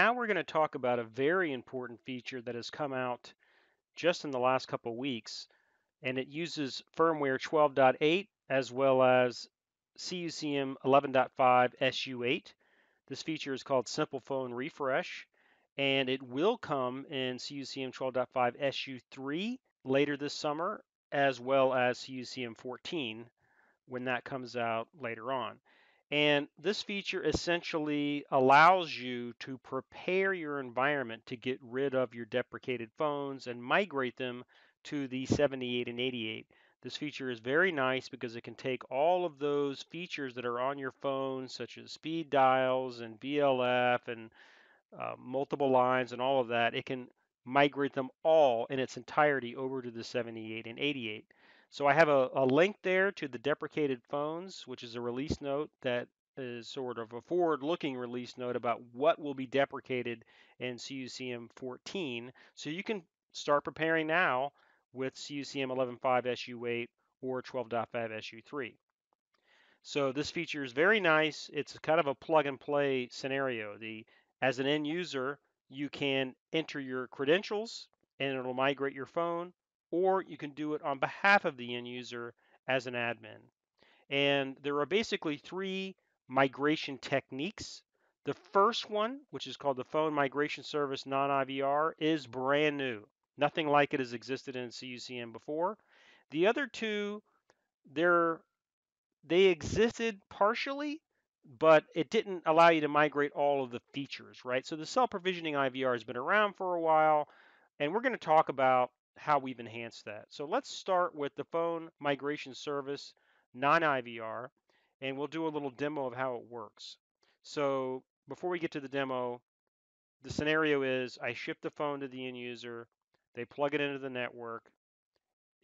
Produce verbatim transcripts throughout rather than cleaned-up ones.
Now we're going to talk about a very important feature that has come out just in the last couple weeks, and it uses firmware twelve point eight as well as C U C M eleven point five S U eight. This feature is called Simple Phone Refresh, and it will come in C U C M twelve point five S U three later this summer, as well as C U C M fourteen when that comes out later on. And this feature essentially allows you to prepare your environment to get rid of your deprecated phones and migrate them to the seventy-eight and eighty-eight. This feature is very nice because it can take all of those features that are on your phone, such as speed dials and B L F and uh, multiple lines and all of that. It can migrate them all in its entirety over to the seventy-eight and eighty-eight. So I have a, a link there to the deprecated phones, which is a release note that is sort of a forward-looking release note about what will be deprecated in C U C M fourteen. So you can start preparing now with C U C M eleven point five S U eight or twelve point five S U three. So this feature is very nice. It's kind of a plug-and-play scenario. The, as an end user, you can enter your credentials and it'll migrate your phone, or you can do it on behalf of the end user as an admin. And there are basically three migration techniques. The first one, which is called the Phone Migration Service non I V R, is brand new. Nothing like it has existed in C U C M before. The other two, they're, they existed partially, but it didn't allow you to migrate all of the features, right? So the self-provisioning I V R has been around for a while, and we're going to talk about how we've enhanced that. So let's start with the Phone Migration Service non I V R, and we'll do a little demo of how it works. So before we get to the demo, the scenario is I ship the phone to the end user, they plug it into the network,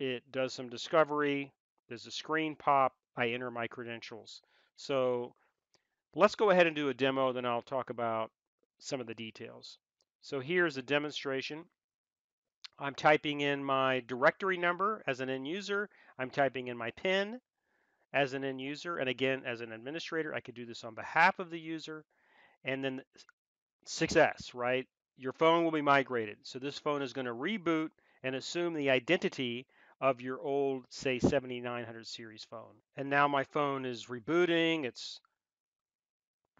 it does some discovery, there's a screen pop, I enter my credentials. So let's go ahead and do a demo, then I'll talk about some of the details. So here's a demonstration. I'm typing in my directory number as an end user. I'm typing in my PIN as an end user. And again, as an administrator, I could do this on behalf of the user. And then success, right? Your phone will be migrated. So this phone is going to reboot and assume the identity of your old, say, seventy-nine hundred series phone. And now my phone is rebooting. It's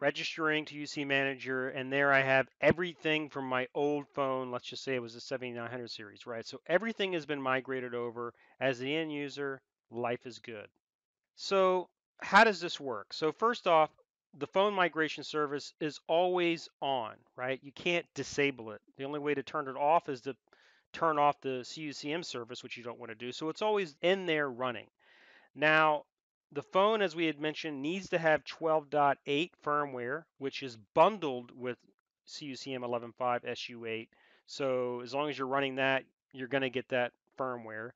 registering to U C Manager, and there I have everything from my old phone. Let's just say it was a seventy-nine hundred series, right? So everything has been migrated over. As the end user, life is good. So how does this work? So first off, the Phone Migration Service is always on, right? You can't disable it. The only way to turn it off is to turn off the C U C M service, which you don't want to do. So it's always in there running. Now, the phone, as we had mentioned, needs to have twelve point eight firmware, which is bundled with C U C M eleven point five S U eight. So as long as you're running that, you're going to get that firmware.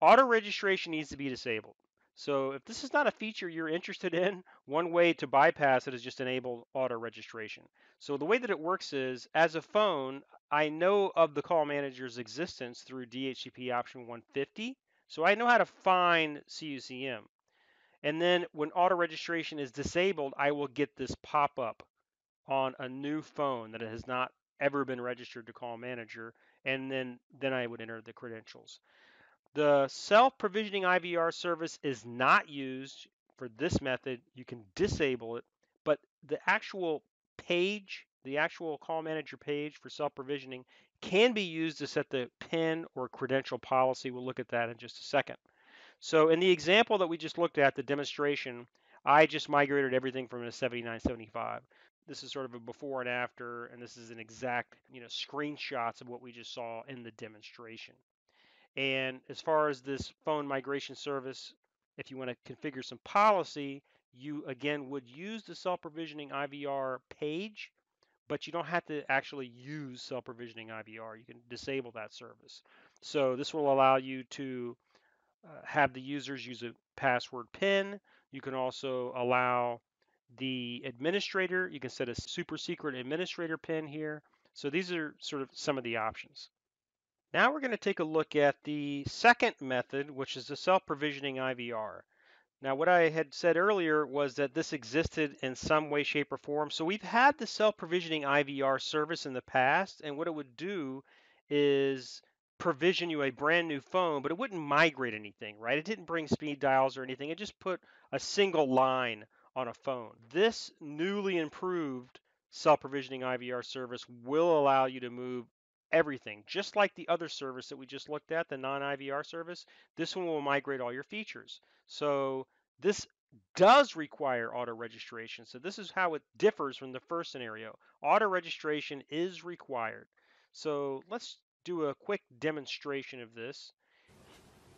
Auto registration needs to be disabled. So if this is not a feature you're interested in, one way to bypass it is just enable auto registration. So the way that it works is, as a phone, I know of the call manager's existence through D H C P option one fifty. So I know how to find C U C M. And then when auto registration is disabled, I will get this pop-up on a new phone that has not ever been registered to Call Manager, and then, then I would enter the credentials. The self-provisioning I V R service is not used for this method. You can disable it, but the actual page, the actual Call Manager page for self-provisioning can be used to set the PIN or credential policy. We'll look at that in just a second. So in the example that we just looked at, the demonstration, I just migrated everything from a seventy-nine seventy-five. This is sort of a before and after, and this is an exact, you know, screenshots of what we just saw in the demonstration. And as far as this Phone Migration Service, if you want to configure some policy, you again would use the self-provisioning I V R page, but you don't have to actually use self-provisioning I V R. You can disable that service. So this will allow you to Uh, have the users use a password PIN. You can also allow the administrator. You can set a super secret administrator PIN here. So these are sort of some of the options. Now we're going to take a look at the second method, which is the self-provisioning I V R. Now, what I had said earlier was that this existed in some way, shape, or form. So we've had the self-provisioning I V R service in the past, and what it would do is provision you a brand new phone, but it wouldn't migrate anything, right? It didn't bring speed dials or anything. It just put a single line on a phone. This newly improved self-provisioning I V R service will allow you to move everything. Just like the other service that we just looked at, the non-I V R service, this one will migrate all your features. So this does require auto registration. So this is how it differs from the first scenario. Auto registration is required. So let's do a quick demonstration of this.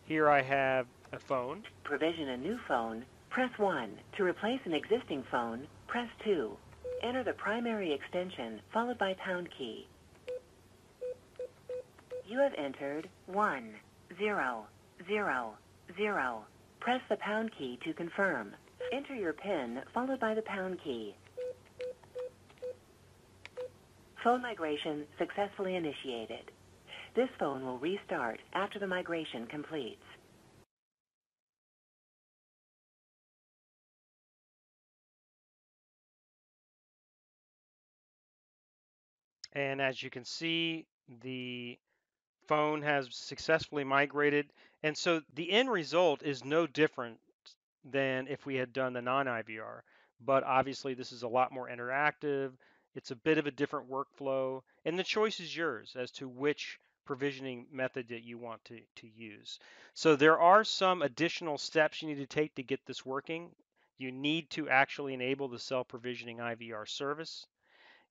Here I have a phone. To provision a new phone, press one. To replace an existing phone, press two. Enter the primary extension followed by pound key. You have entered one, zero, zero, zero. Press the pound key to confirm. Enter your PIN followed by the pound key. Phone migration successfully initiated. This phone will restart after the migration completes. And as you can see, the phone has successfully migrated. And so the end result is no different than if we had done the non-I V R. But obviously, this is a lot more interactive. It's a bit of a different workflow. And the choice is yours as to which provisioning method that you want to, to use. So there are some additional steps you need to take to get this working. You need to actually enable the self-provisioning I V R service.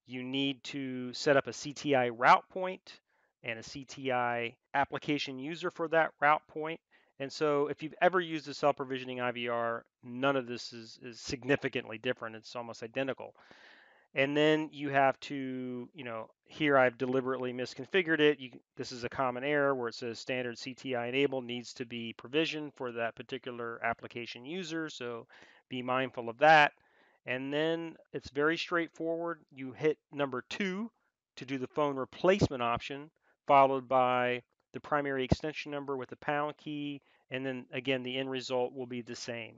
You need to set up a C T I route point and a C T I application user for that route point. And so if you've ever used the self-provisioning I V R, none of this is, is significantly different. It's almost identical. And then you have to, you know, here I've deliberately misconfigured it. You, this is a common error where it says standard C T I enable needs to be provisioned for that particular application user. So be mindful of that. And then it's very straightforward. You hit number two to do the phone replacement option, followed by the primary extension number with the pound key. And then again, the end result will be the same.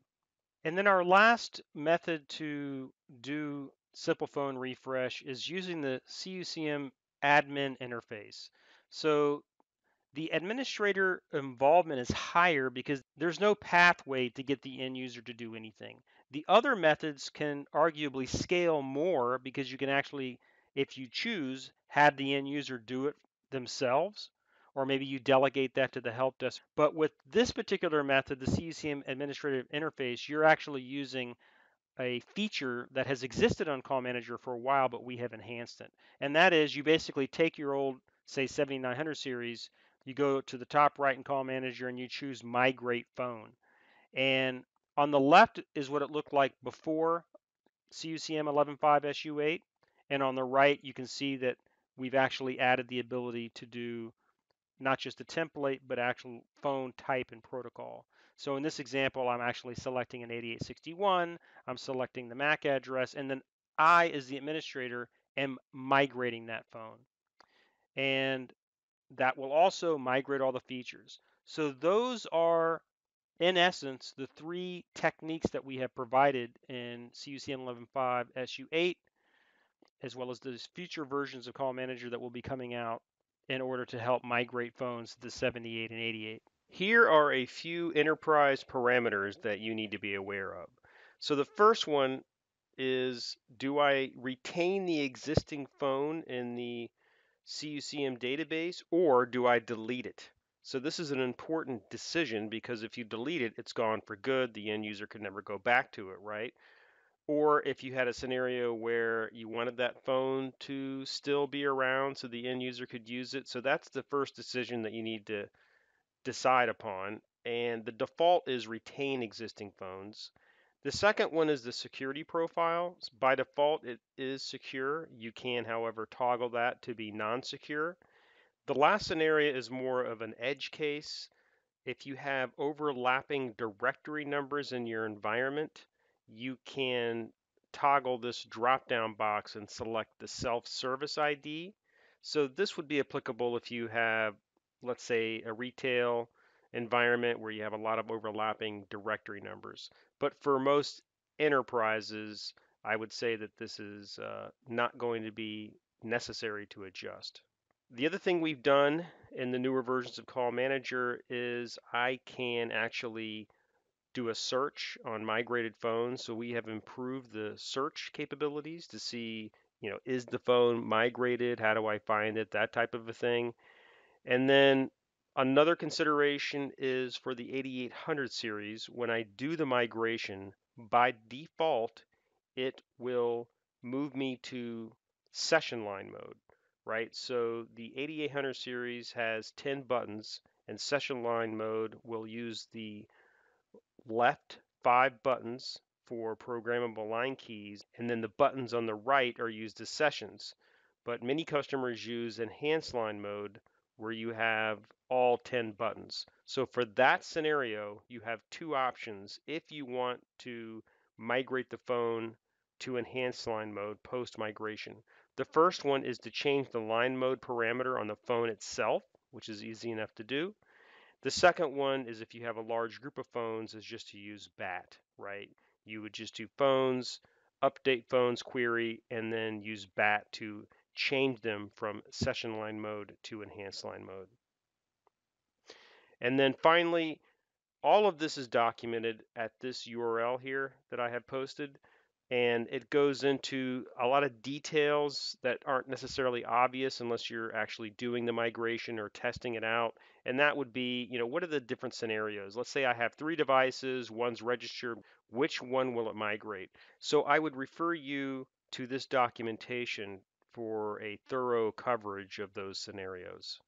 And then our last method to do simple phone refresh is using the C U C M admin interface. So the administrator involvement is higher because there's no pathway to get the end user to do anything. The other methods can arguably scale more because you can actually, if you choose, have the end user do it themselves, or maybe you delegate that to the help desk. But with this particular method, the C U C M administrative interface, you're actually using a feature that has existed on Call Manager for a while, but we have enhanced it. And that is you basically take your old, say, seventy-nine hundred series, you go to the top right in Call Manager and you choose Migrate Phone. And on the left is what it looked like before C U C M eleven point five S U eight. And on the right, you can see that we've actually added the ability to do not just the template, but actual phone type and protocol. So in this example, I'm actually selecting an eighty-eight sixty-one, I'm selecting the MAC address, and then I, as the administrator, am migrating that phone. And that will also migrate all the features. So those are, in essence, the three techniques that we have provided in C U C M eleven point five S U eight, as well as those future versions of Call Manager that will be coming out in order to help migrate phones to the seventy-eight and eighty-eight. Here are a few enterprise parameters that you need to be aware of. So the first one is, do I retain the existing phone in the C U C M database or do I delete it? So this is an important decision because if you delete it, it's gone for good. The end user could never go back to it, right? Or if you had a scenario where you wanted that phone to still be around so the end user could use it. So that's the first decision that you need to decide upon, and the default is retain existing phones. The second one is the security profile. By default, it is secure. You can, however, toggle that to be non-secure. The last scenario is more of an edge case. If you have overlapping directory numbers in your environment, you can toggle this drop-down box and select the self-service I D. So this would be applicable if you have, let's say, a retail environment where you have a lot of overlapping directory numbers. But for most enterprises, I would say that this is uh, not going to be necessary to adjust. The other thing we've done in the newer versions of Call Manager is I can actually do a search on migrated phones. So we have improved the search capabilities to see, you know, is the phone migrated? How do I find it? That type of a thing. And then another consideration is for the eighty-eight hundred series, when I do the migration, by default, it will move me to session line mode, right? So the eighty-eight hundred series has ten buttons, and session line mode will use the left five buttons for programmable line keys, and then the buttons on the right are used as sessions. But many customers use enhanced line mode, where you have all ten buttons. So for that scenario, you have two options if you want to migrate the phone to enhanced line mode post-migration. The first one is to change the line mode parameter on the phone itself, which is easy enough to do. The second one is, if you have a large group of phones, is just to use B A T, right? You would just do phones, update phones query, and then use B A T to change them from session line mode to enhanced line mode. And then finally, all of this is documented at this U R L here that I have posted, and it goes into a lot of details that aren't necessarily obvious unless you're actually doing the migration or testing it out. And that would be, you know, what are the different scenarios? Let's say I have three devices, one's registered, which one will it migrate? So I would refer you to this documentation for a thorough coverage of those scenarios.